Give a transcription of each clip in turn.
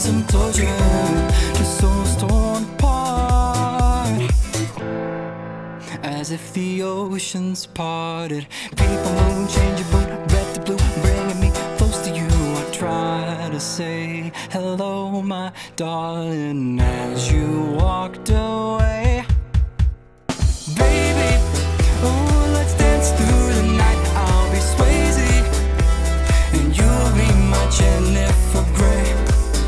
find some closure. Your soul's torn apart as if the oceans parted. People move, change your mood, red to blue, bringing me close to you. I try to say hello, my darling, as you walked away. Baby, oh, let's dance through the night. I'll be Swayze and you'll be my Jennifer Grey.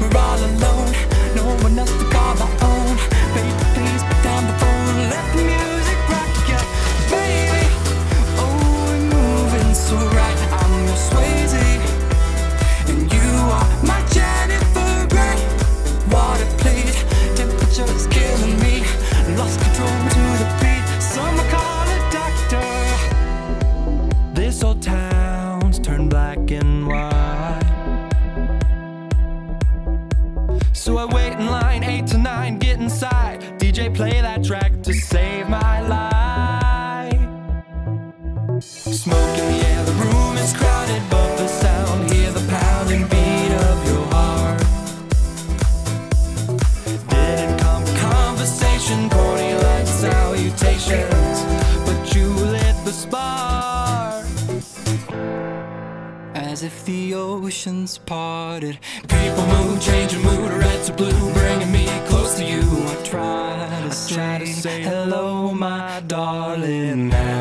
We're all alone, no one else to call my own. Baby, please put down the phone, let the music rock ya. Baby, oh, we're moving so right. I'm your Swayze and you are my Jennifer Grey. Water please, temperature is killing me. Lost control to the beat, someone call a doctor. This old town's turned black and white, so I wait in line 8 to 9, get inside. DJ play that track to save my life. Smoke in the air, the room is crowded, but the sound, hear the pounding beat of your heart. Didn't come conversation, corny like salutations, but you lit the spark as if the oceans parted. People move, change your mood, red to blue, bringing me close to you. I try to say hello, my darling.